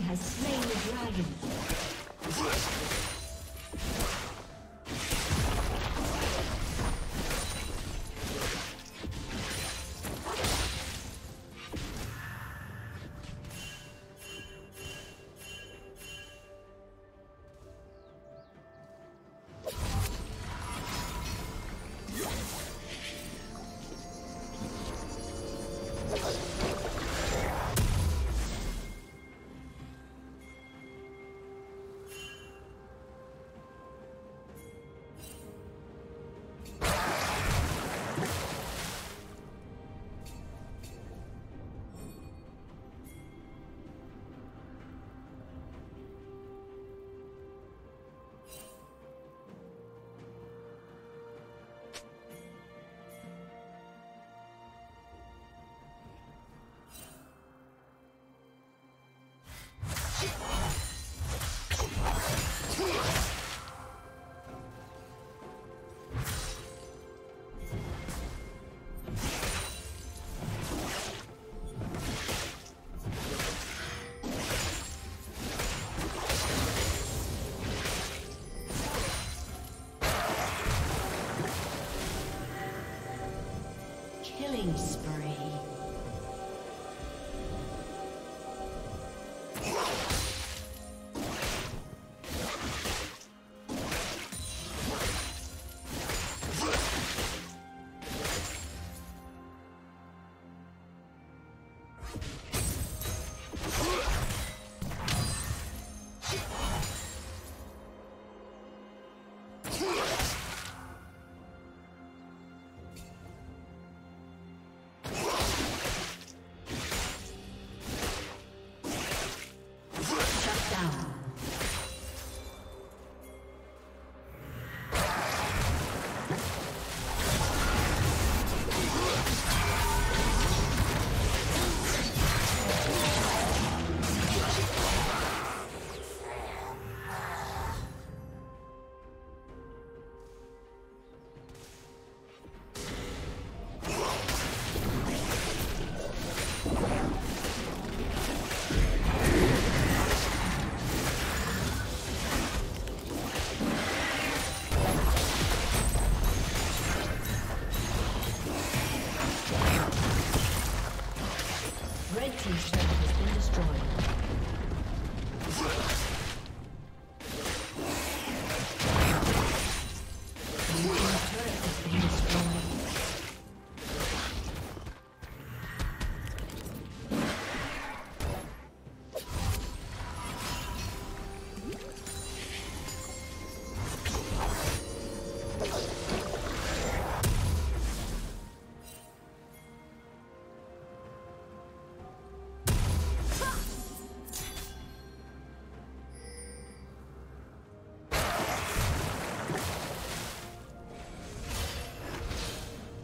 team has slain the dragon.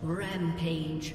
Rampage.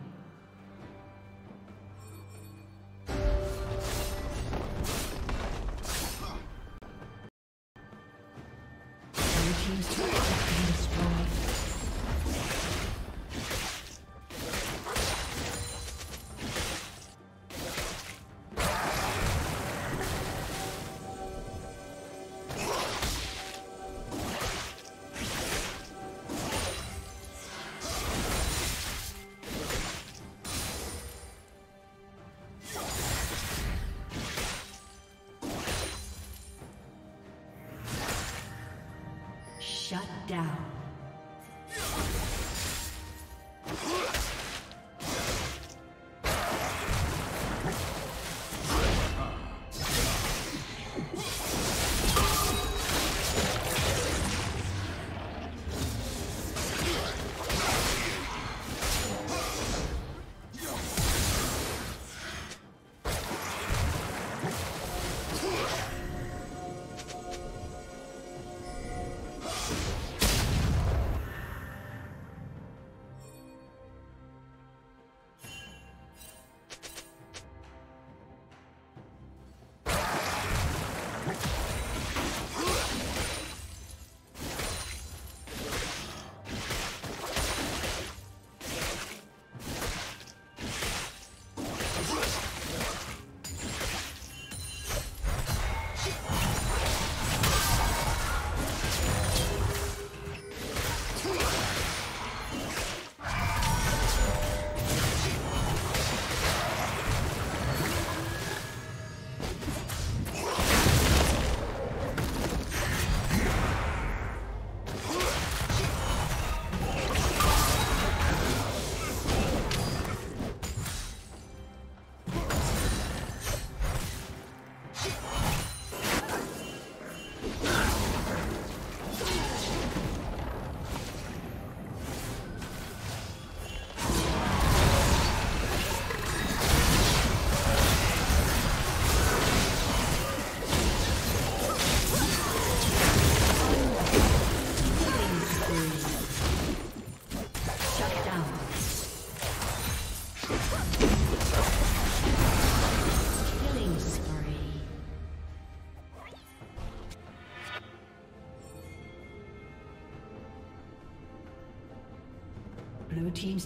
Shut down. Blue team's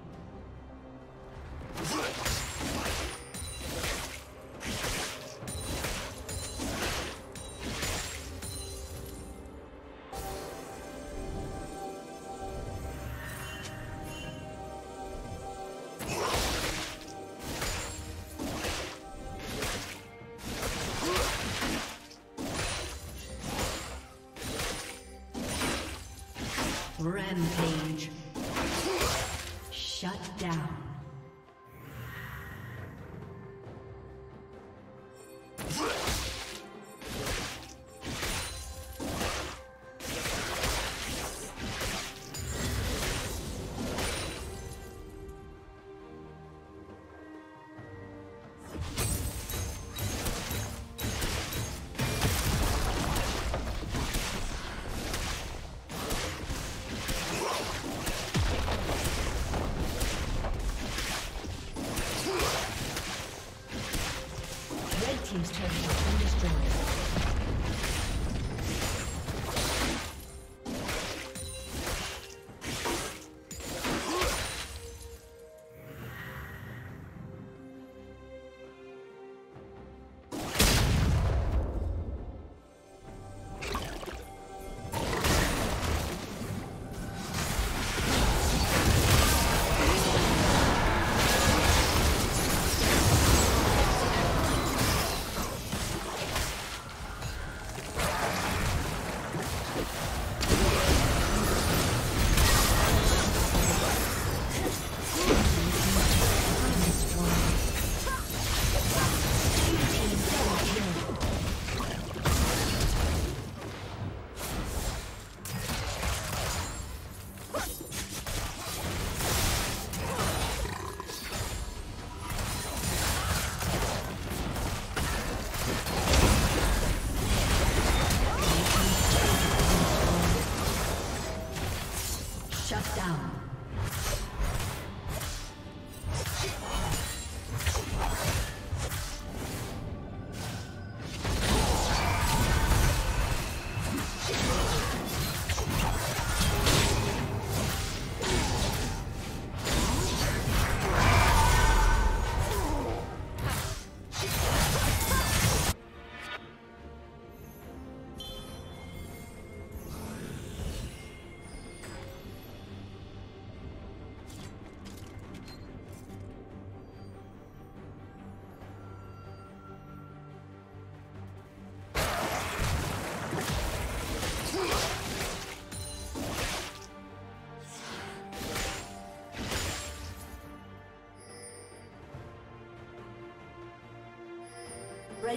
Rampage. Shut down. Shut down. The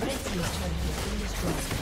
Red team's turret has been destroyed.